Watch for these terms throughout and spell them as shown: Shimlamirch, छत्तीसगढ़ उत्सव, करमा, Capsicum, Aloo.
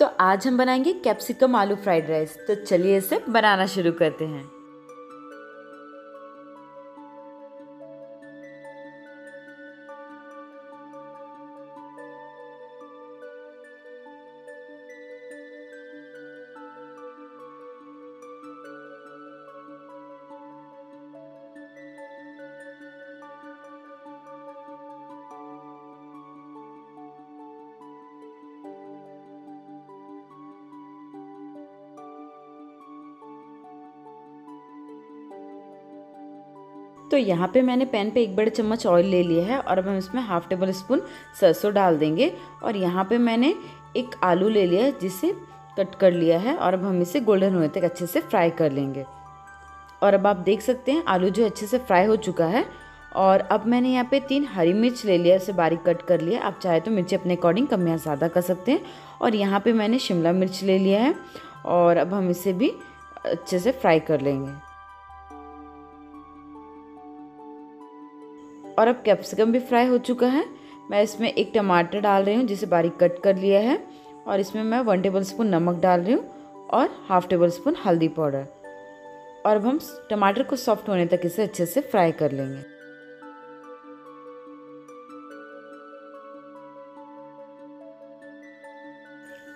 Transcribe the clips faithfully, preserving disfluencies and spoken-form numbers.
तो आज हम बनाएंगे कैप्सिकम आलू फ्राइड राइस। तो चलिए इसे बनाना शुरू करते हैं। तो यहाँ पे मैंने पैन पे एक बड़े चम्मच ऑयल ले लिया है और अब हम इसमें हाफ टेबल स्पून सरसों डाल देंगे। और यहाँ पे मैंने एक आलू ले लिया है जिसे कट कर लिया है और अब हम इसे गोल्डन होने तक अच्छे से फ्राई कर लेंगे। और अब आप देख सकते हैं आलू जो अच्छे से फ्राई हो चुका है। और अब मैंने यहाँ पे तीन हरी मिर्च ले लिया, उसे बारीक कट कर लिया। आप चाहे तो मिर्ची अपने अकॉर्डिंग कम या ज़्यादा कर सकते हैं। और यहाँ पर मैंने शिमला मिर्च ले लिया है और अब हम इसे भी अच्छे से फ्राई कर लेंगे। और अब कैप्सिकम भी फ्राई हो चुका है। मैं इसमें एक टमाटर डाल रही हूँ जिसे बारीक कट कर लिया है और इसमें मैं वन टेबल स्पून नमक डाल रही हूँ और हाफ टेबल स्पून हल्दी पाउडर। और अब हम टमाटर को सॉफ्ट होने तक इसे अच्छे से फ्राई कर लेंगे।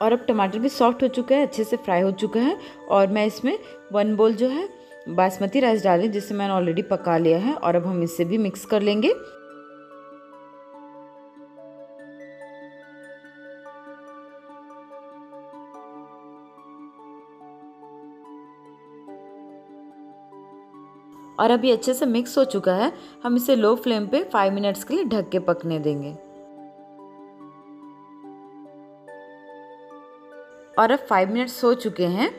और अब टमाटर भी सॉफ्ट हो चुका है, अच्छे से फ्राई हो चुका है। और मैं इसमें वन बोल जो है बासमती राइस डालें जिसे मैंने ऑलरेडी पका लिया है और अब हम इसे भी मिक्स कर लेंगे। और अब ये अच्छे से मिक्स हो चुका है। हम इसे लो फ्लेम पे फाइव मिनट्स के लिए ढक के पकने देंगे। और अब फाइव मिनट्स हो चुके हैं,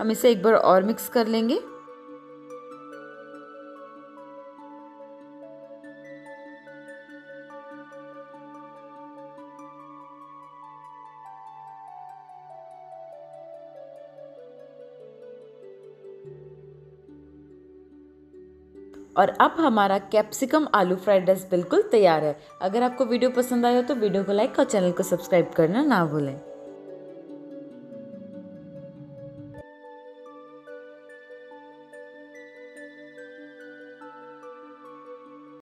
हम इसे एक बार और मिक्स कर लेंगे। और अब हमारा कैप्सिकम आलू फ्राइड राइस बिल्कुल तैयार है। अगर आपको वीडियो पसंद आया हो तो वीडियो को लाइक और चैनल को सब्सक्राइब करना ना भूलें।